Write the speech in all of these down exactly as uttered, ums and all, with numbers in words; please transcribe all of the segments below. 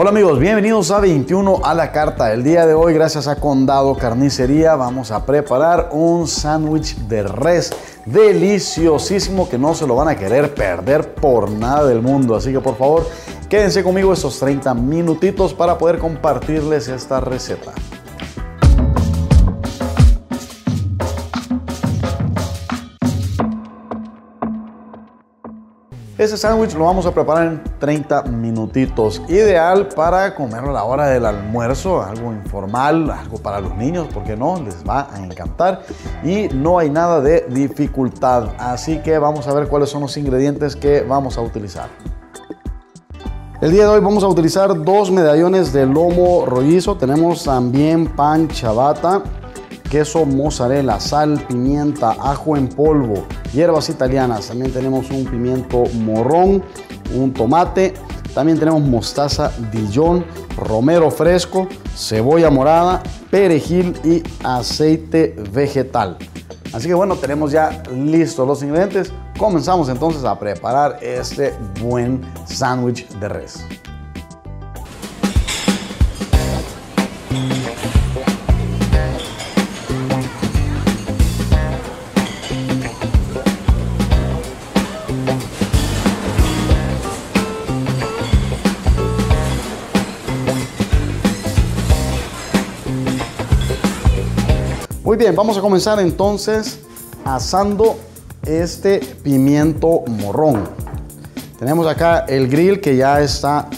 Hola amigos, bienvenidos a veintiuno a la carta. El día de hoy, gracias a Condado Carnicería, vamos a preparar un sándwich de res deliciosísimo que no se lo van a querer perder por nada del mundo. Así que por favor, quédense conmigo estos treinta minutitos para poder compartirles esta receta. Ese sándwich lo vamos a preparar en treinta minutitos, ideal para comerlo a la hora del almuerzo, algo informal, algo para los niños, porque no, les va a encantar y no hay nada de dificultad. Así que vamos a ver cuáles son los ingredientes que vamos a utilizar. El día de hoy vamos a utilizar dos medallones de lomo rollizo, tenemos también pan ciabatta, queso mozzarella, sal, pimienta, ajo en polvo, hierbas italianas, también tenemos un pimiento morrón, un tomate, también tenemos mostaza Dijón, romero fresco, cebolla morada, perejil y aceite vegetal. Así que bueno, tenemos ya listos los ingredientes. Comenzamos entonces a preparar este buen sándwich de res. Muy bien, vamos a comenzar entonces asando este pimiento morrón. Tenemos acá el grill que ya está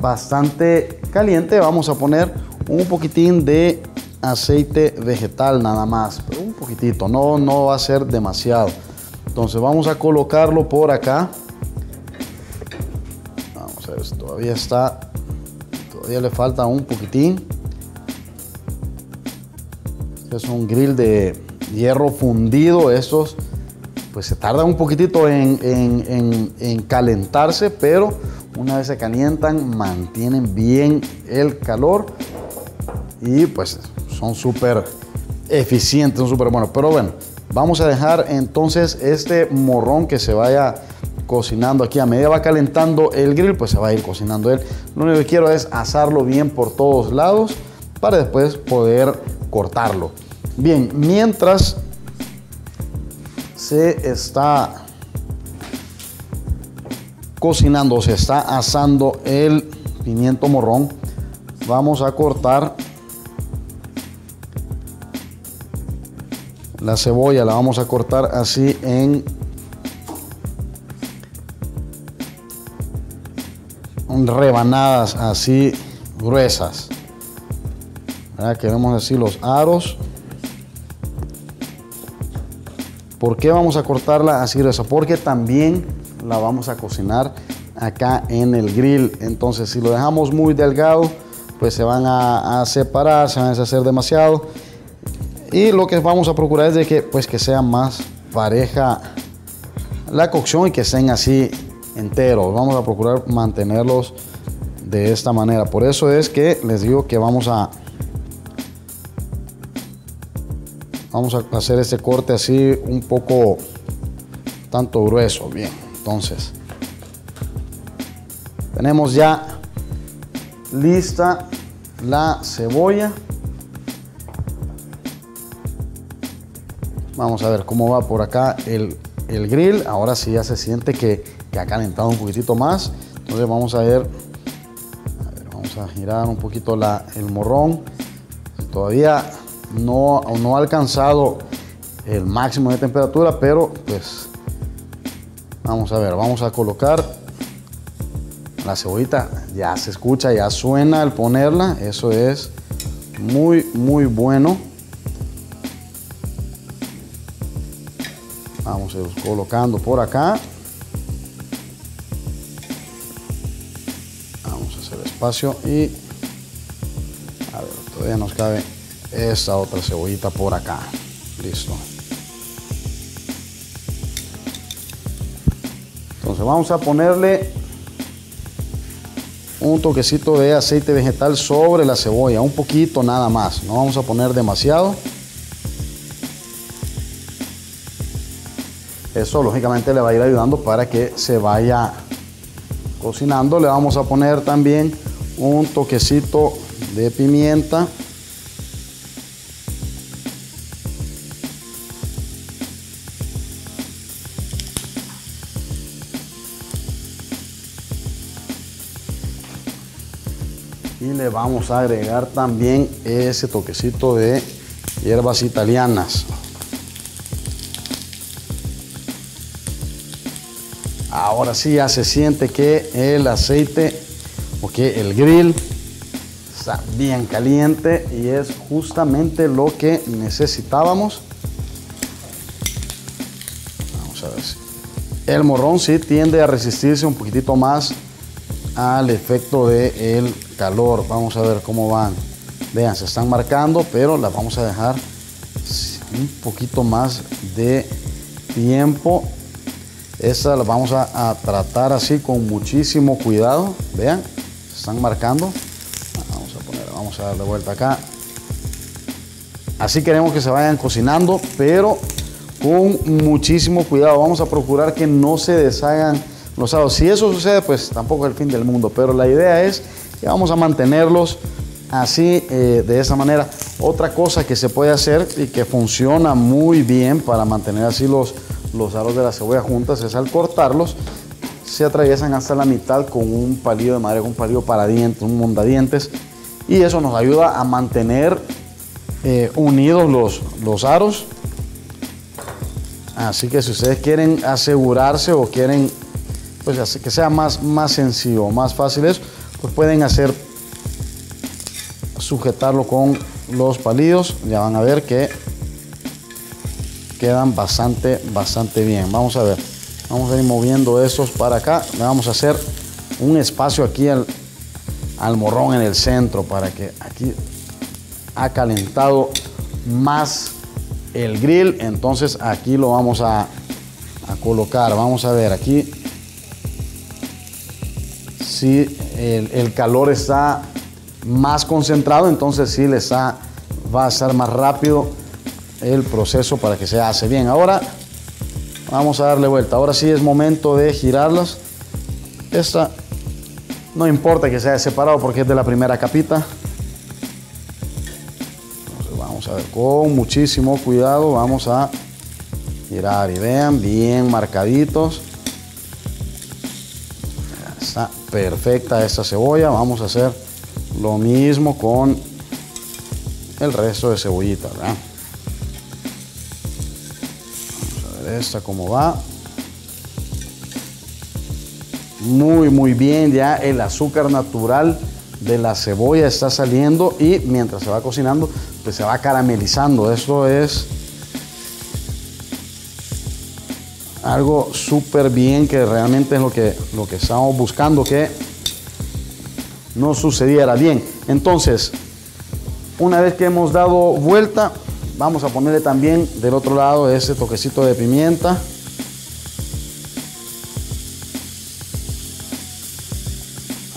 bastante caliente. Vamos a poner un poquitín de aceite vegetal nada más, pero un poquitito, no, no va a ser demasiado. Entonces vamos a colocarlo por acá. Vamos a ver, todavía está, todavía le falta un poquitín. Es un grill de hierro fundido, estos pues se tarda un poquitito en, en, en, en calentarse, pero una vez se calientan mantienen bien el calor y pues son súper eficientes, son súper buenos. Pero bueno, vamos a dejar entonces este morrón que se vaya cocinando aquí. A medida va calentando el grill, pues se va a ir cocinando él. Lo único que quiero es asarlo bien por todos lados para después poder cortarlo. Bien, mientras se está cocinando, se está asando el pimiento morrón, vamos a cortar la cebolla, la vamos a cortar así en rebanadas así gruesas. Que vemos así los aros. ¿Por qué vamos a cortarla así gruesa? Porque también la vamos a cocinar acá en el grill. Entonces si lo dejamos muy delgado, pues se van a, a separar, se van a deshacer demasiado. Y lo que vamos a procurar es de que, pues, que sea más pareja la cocción y que estén así enteros. Vamos a procurar mantenerlos de esta manera. Por eso es que les digo que vamos a Vamos a hacer este corte así un poco tanto grueso. Bien, entonces tenemos ya lista la cebolla. Vamos a ver cómo va por acá el, el grill. Ahora sí ya se siente que, que ha calentado un poquitito más. Entonces vamos a ver, a ver vamos a girar un poquito la, el morrón. Todavía No, no ha alcanzado el máximo de temperatura, pero pues vamos a ver, vamos a colocar la cebollita. Ya se escucha, ya suena al ponerla, eso es muy muy bueno. Vamos a ir colocando por acá, vamos a hacer espacio y a ver, todavía nos cabe esta otra cebollita por acá. Listo. Entonces vamos a ponerle un toquecito de aceite vegetal sobre la cebolla, un poquito nada más, no vamos a poner demasiado. Eso lógicamente le va a ir ayudando para que se vaya cocinando. Le vamos a poner también un toquecito de pimienta. Y le vamos a agregar también ese toquecito de hierbas italianas. Ahora sí ya se siente que el aceite o que el grill está bien caliente y es justamente lo que necesitábamos. Vamos a ver si el morrón sí tiende a resistirse un poquitito más al efecto del calor. Vamos a ver cómo van. Vean, se están marcando, pero las vamos a dejar un poquito más de tiempo. Esta la vamos a, a tratar así con muchísimo cuidado. Vean, se están marcando. Vamos a poner, vamos a darle vuelta acá. Así queremos que se vayan cocinando, pero con muchísimo cuidado. Vamos a procurar que no se deshagan los aros. Si eso sucede, pues tampoco es el fin del mundo. Pero la idea es que vamos a mantenerlos así, eh, de esa manera. Otra cosa que se puede hacer y que funciona muy bien para mantener así los los aros de la cebolla juntas es al cortarlos se atraviesan hasta la mitad con un palillo de madera, con un palillo para dientes, un mondadientes, y eso nos ayuda a mantener eh, unidos los, los aros. Así que si ustedes quieren asegurarse o quieren pues que sea más, más sencillo, más fácil eso, pues pueden hacer sujetarlo con los palillos. Ya van a ver que quedan bastante, bastante bien. Vamos a ver, vamos a ir moviendo estos para acá. Le vamos a hacer un espacio aquí al, al morrón en el centro para que aquí ha calentado más el grill. Entonces aquí lo vamos a, a colocar. Vamos a ver aquí si el, el calor está más concentrado, entonces sí le está, va a estar más rápido el proceso para que se hace bien. Ahora vamos a darle vuelta. Ahora sí es momento de girarlas. Esta no importa que sea separado porque es de la primera capita. Entonces vamos a ver, con muchísimo cuidado vamos a girar y vean, bien marcaditos. Está perfecta esta cebolla. Vamos a hacer lo mismo con el resto de cebollita, ¿verdad? Esta como va, muy muy bien. Ya el azúcar natural de la cebolla está saliendo y mientras se va cocinando pues se va caramelizando. Esto es algo súper bien, que realmente es lo que lo que estamos buscando que no sucediera. Bien, entonces una vez que hemos dado vuelta, vamos a ponerle también del otro lado ese toquecito de pimienta.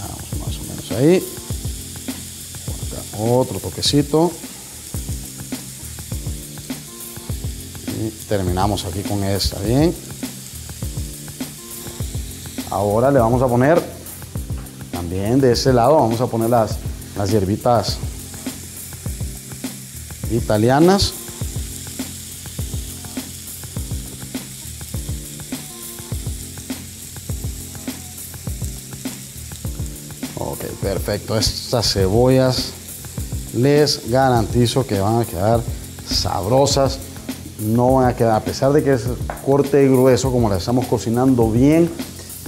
Vamos más o menos ahí. Otro toquecito. Y terminamos aquí con esta, bien. Ahora le vamos a poner también de ese lado, vamos a poner las, las hierbitas italianas. Ok, perfecto. Estas cebollas les garantizo que van a quedar sabrosas. No van a quedar, a pesar de que es corte grueso, como las estamos cocinando bien,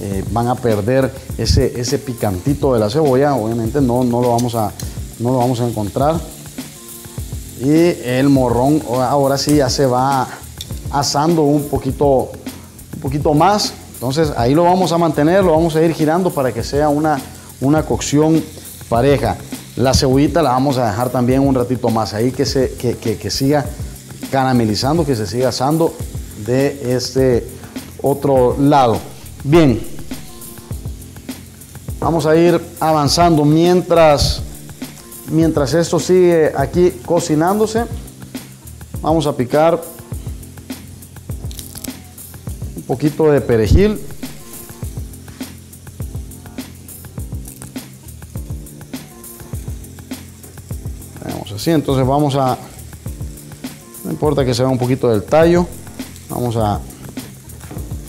eh, van a perder ese, ese picantito de la cebolla. Obviamente no, no, lo vamos a, no lo vamos a encontrar. Y el morrón ahora sí ya se va asando un poquito, un poquito más. Entonces ahí lo vamos a mantener, lo vamos a ir girando para que sea una, una cocción pareja. La cebollita la vamos a dejar también un ratito más ahí, que, se, que, que, que siga caramelizando, que se siga asando de este otro lado. Bien, vamos a ir avanzando mientras... Mientras esto sigue aquí cocinándose, vamos a picar un poquito de perejil. así. Entonces vamos a, no importa que se vea un poquito del tallo, vamos a,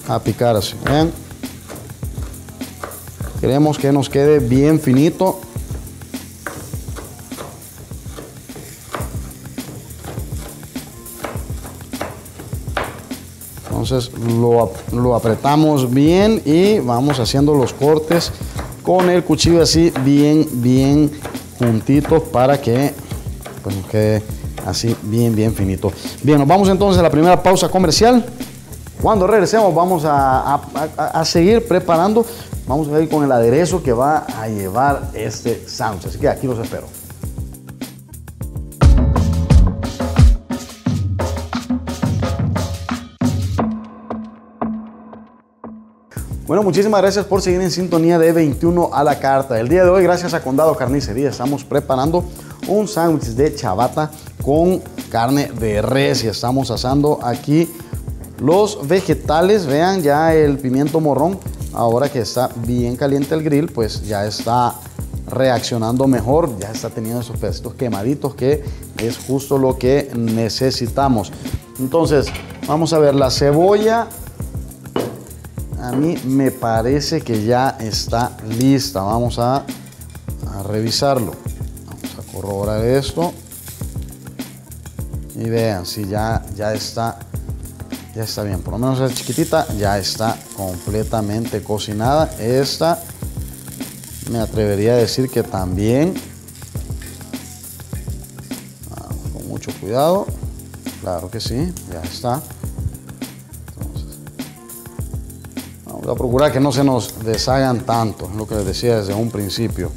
a picar así, ¿ven? Queremos que nos quede bien finito. Entonces lo, lo apretamos bien y vamos haciendo los cortes con el cuchillo así bien, bien juntitos para que pues nos quede así bien, bien finito. Bien, nos vamos entonces a la primera pausa comercial. Cuando regresemos vamos a, a, a, a seguir preparando. Vamos a ir con el aderezo que va a llevar este sándwich. Así que aquí los espero. Bueno, muchísimas gracias por seguir en sintonía de veintiuno a la carta. El día de hoy, gracias a Condado Carnicería, estamos preparando un sándwich de ciabatta con carne de res. Y estamos asando aquí los vegetales. Vean ya el pimiento morrón. Ahora que está bien caliente el grill, pues ya está reaccionando mejor, ya está teniendo esos pedacitos quemaditos, que es justo lo que necesitamos. Entonces, vamos a ver la cebolla. A mí me parece que ya está lista. Vamos a, a revisarlo. Vamos a corroborar esto. Y vean, si ya, ya está Ya está bien, por lo menos esa chiquitita ya está completamente cocinada. Esta me atrevería a decir que también. Vamos con mucho cuidado. Claro que sí, ya está. Entonces, vamos a procurar que no se nos deshagan tanto, es lo que les decía desde un principio.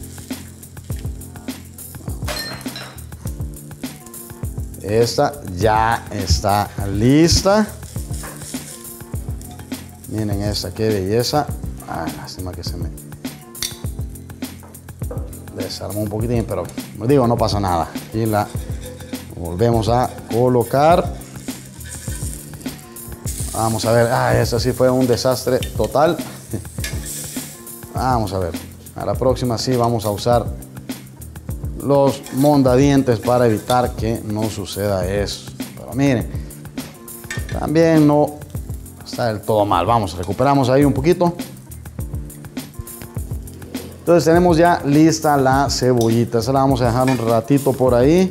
Esta ya está lista. Miren esta, qué belleza. Ah, lástima que se me desarmó un poquitín, pero como digo, no pasa nada. Y la volvemos a colocar. Vamos a ver. Ah, esta sí fue un desastre total. Vamos a ver. A la próxima sí vamos a usar los mondadientes para evitar que no suceda eso. Pero miren, también no está del todo mal. Vamos, recuperamos ahí un poquito. Entonces tenemos ya lista la cebollita. Esa la vamos a dejar un ratito por ahí.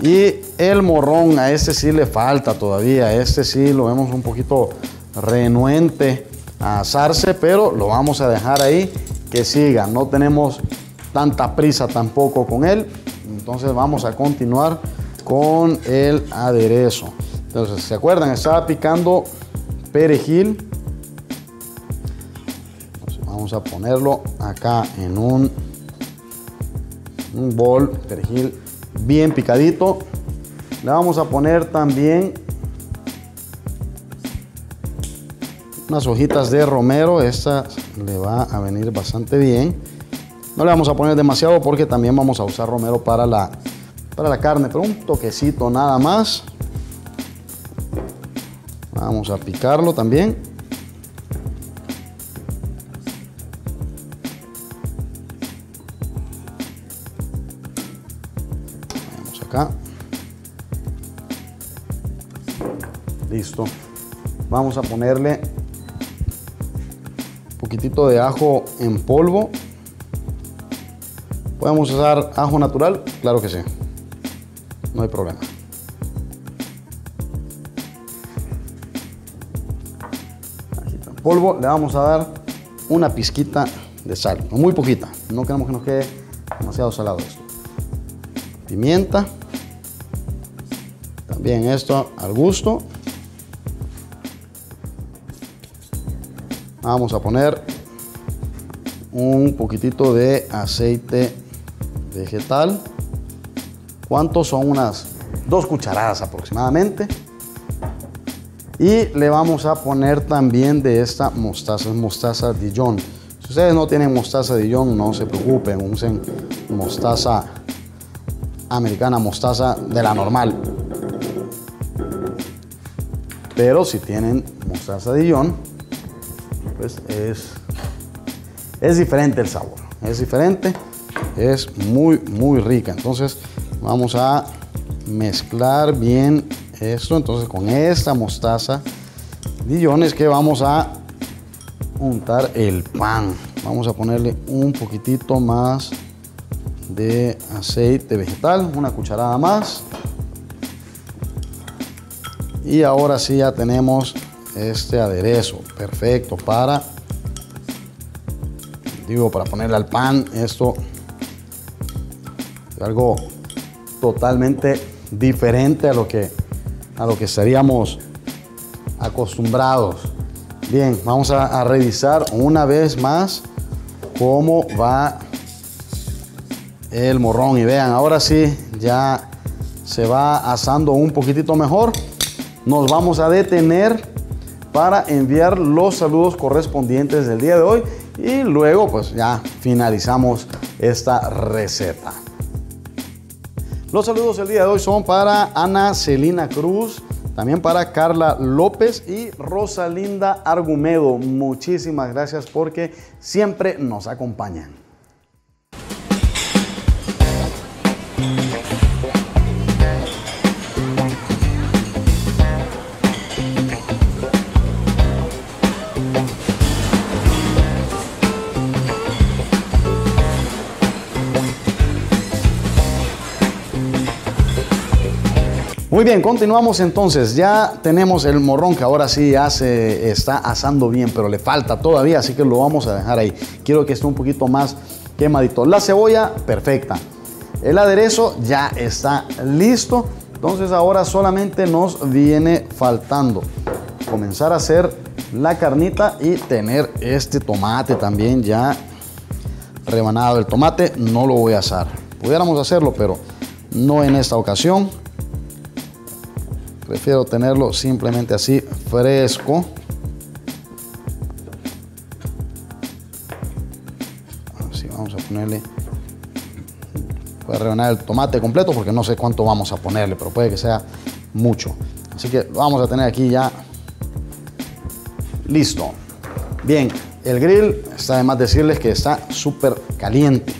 Y el morrón, a este sí le falta todavía. Este sí lo vemos un poquito renuente a asarse, pero lo vamos a dejar ahí que siga. No tenemos tanta prisa tampoco con él. Entonces vamos a continuar con el aderezo. Entonces, ¿se acuerdan? Estaba picando perejil. Entonces, vamos a ponerlo acá en un, un bol, perejil bien picadito. Le vamos a poner también unas hojitas de romero. Esta le va a venir bastante bien. No le vamos a poner demasiado porque también vamos a usar romero para la, para la carne, pero un toquecito nada más. Vamos a picarlo también. Vamos acá. Listo. Vamos a ponerle un poquitito de ajo en polvo. ¿Podemos usar ajo natural? Claro que sí. No hay problema. Polvo, le vamos a dar una pizquita de sal, muy poquita, no queremos que nos quede demasiado salado esto. Pimienta, también esto al gusto. Vamos a poner un poquitito de aceite vegetal. ¿Cuántos son? Unas dos cucharadas aproximadamente. Y le vamos a poner también de esta mostaza, mostaza Dijón. Si ustedes no tienen mostaza Dijón, no se preocupen, usen mostaza americana, mostaza de la normal. Pero si tienen mostaza Dijón, pues es, es diferente el sabor, es diferente, es muy, muy rica. Entonces Vamos a mezclar bien esto. Entonces con esta mostaza Dijón es que vamos a untar el pan. Vamos a ponerle un poquitito más de aceite vegetal, una cucharada más. Y ahora sí ya tenemos este aderezo perfecto para, digo, para ponerle al pan. Esto es algo totalmente diferente a lo que, a lo que estaríamos acostumbrados. Bien, vamos a, a revisar una vez más cómo va el morrón. Y vean, ahora sí ya se va asando un poquitito mejor. Nos vamos a detener para enviar los saludos correspondientes del día de hoy y luego pues ya finalizamos esta receta. Los saludos del día de hoy son para Ana Celina Cruz, también para Carla López y Rosalinda Argumedo. Muchísimas gracias porque siempre nos acompañan. Muy bien, continuamos entonces. Ya tenemos el morrón que ahora sí ya se está asando bien, pero le falta todavía, así que lo vamos a dejar ahí. Quiero que esté un poquito más quemadito. La cebolla, perfecta. El aderezo ya está listo. Entonces ahora solamente nos viene faltando comenzar a hacer la carnita y tener este tomate también ya rebanado. El tomate no lo voy a asar. Pudiéramos hacerlo, pero no en esta ocasión. Prefiero tenerlo simplemente así, fresco. Así vamos a ponerle. Voy a rebanar el tomate completo porque no sé cuánto vamos a ponerle, pero puede que sea mucho. Así que vamos a tener aquí ya listo. Bien, el grill, está de más decirles que está súper caliente.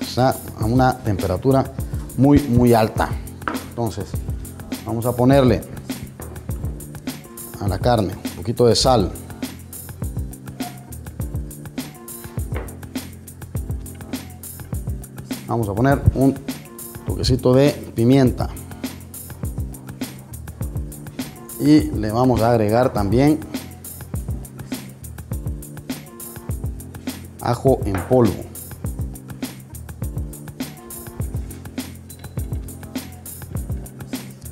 Está a una temperatura muy, muy alta. Entonces vamos a ponerle a la carne un poquito de sal. Vamos a poner un toquecito de pimienta. Y le vamos a agregar también ajo en polvo.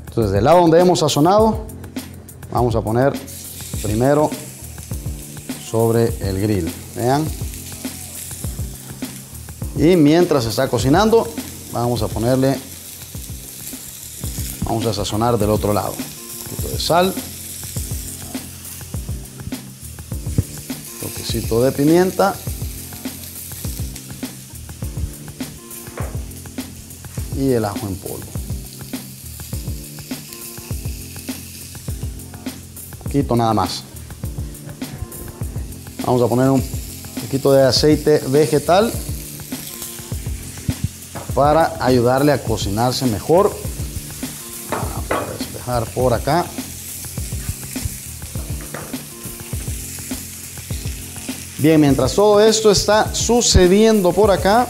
Entonces, del lado donde hemos sazonado, vamos a poner primero sobre el grill. Vean. Y mientras se está cocinando, vamos a ponerle, vamos a sazonar del otro lado. Un poquito de sal. Un toquecito de pimienta. Y el ajo en polvo. Nada más. Vamos a poner un poquito de aceite vegetal para ayudarle a cocinarse mejor. Vamos a despejar por acá. Bien, mientras todo esto está sucediendo por acá,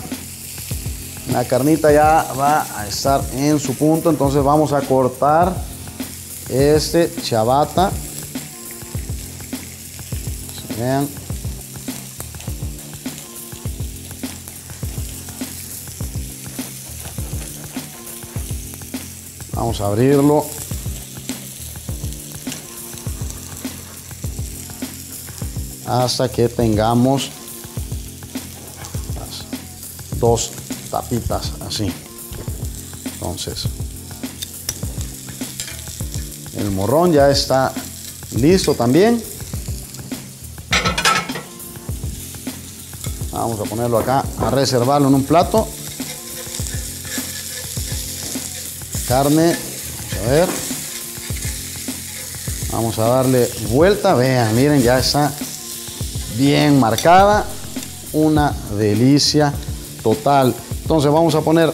la carnita ya va a estar en su punto. Entonces vamos a cortar este ciabatta. Vean. Vamos a abrirlo. Hasta que tengamos las dos tapitas así. Entonces, el morrón ya está listo también. Vamos a ponerlo acá, a reservarlo en un plato. Carne, vamos a ver. Vamos a darle vuelta. Vean, miren, ya está bien marcada. Una delicia total. Entonces vamos a poner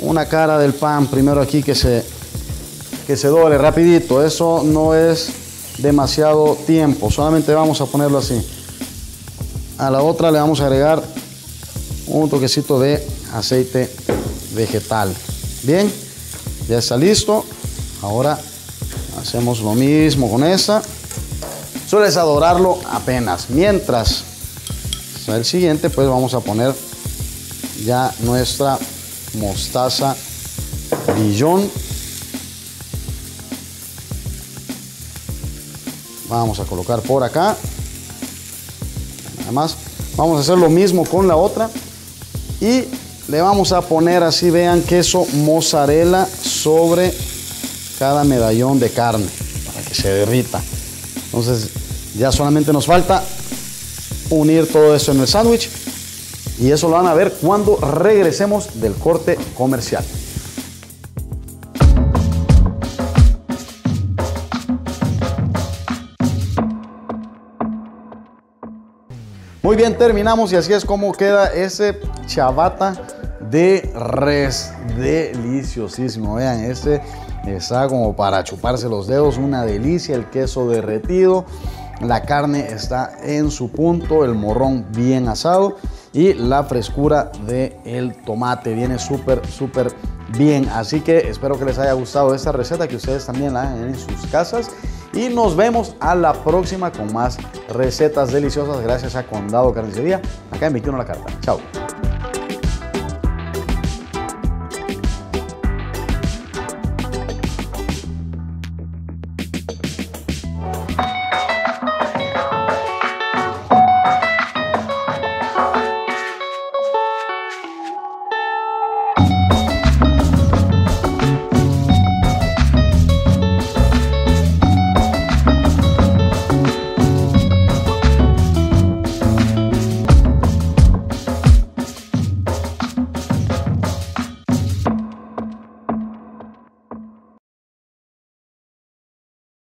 una cara del pan primero aquí que se, que se doble rapidito. Eso no es demasiado tiempo, solamente vamos a ponerlo así. A la otra le vamos a agregar un toquecito de aceite vegetal. Bien, ya está listo. Ahora hacemos lo mismo con esta. Solo es adorarlo apenas. Mientras sea el siguiente, pues vamos a poner ya nuestra mostaza Dijón. Vamos a colocar por acá. Nada más. Vamos a hacer lo mismo con la otra. Y le vamos a poner así, vean, queso mozzarella sobre cada medallón de carne para que se derrita. Entonces ya solamente nos falta unir todo eso en el sándwich, y eso lo van a ver cuando regresemos del corte comercial. Muy bien, terminamos y así es como queda ese ciabatta de res. Deliciosísimo, vean, este está como para chuparse los dedos, una delicia, el queso derretido, la carne está en su punto, el morrón bien asado y la frescura del tomate viene súper, súper bien. Así que espero que les haya gustado esta receta, que ustedes también la hagan en sus casas. Y nos vemos a la próxima con más recetas deliciosas gracias a Condado Carnicería, acá en veintiuno a la carta. Chao.